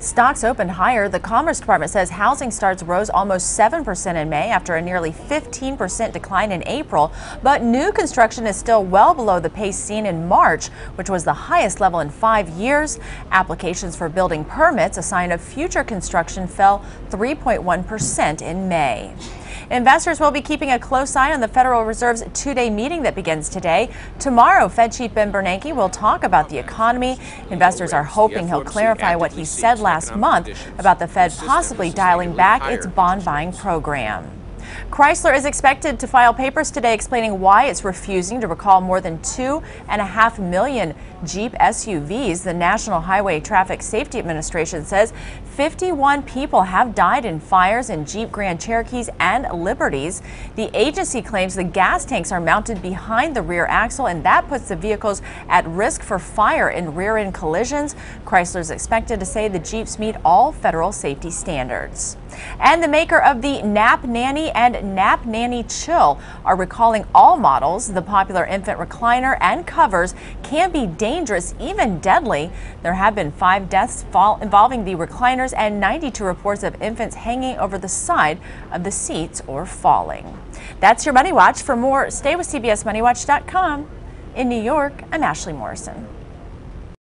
Stocks opened higher. The Commerce Department says housing starts rose almost 7% in May after a nearly 15% decline in April, but new construction is still well below the pace seen in March, which was the highest level in 5 years. Applications for building permits, a sign of future construction, fell 3.1% in May. Investors will be keeping a close eye on the Federal Reserve's two-day meeting that begins today. Tomorrow, Fed Chief Ben Bernanke will talk about the economy. Investors are hoping he'll clarify what he said last month about the Fed possibly dialing back its bond buying program. Chrysler is expected to file papers today explaining why it's refusing to recall more than 2.5 million Jeep SUVs. The National Highway Traffic Safety Administration says 51 people have died in fires in Jeep Grand Cherokees and Liberties. The agency claims the gas tanks are mounted behind the rear axle, and that puts the vehicles at risk for fire in rear-end collisions. Chrysler is expected to say the Jeeps meet all federal safety standards. And the maker of the Nap Nanny and Nap Nanny Chill are recalling all models. The popular infant recliner and covers can be dangerous, even deadly. There have been 5 deaths involving the recliners and 92 reports of infants hanging over the side of the seats or falling. That's your Money Watch. For more, stay with CBSMoneyWatch.com. In New York, I'm Ashley Morrison.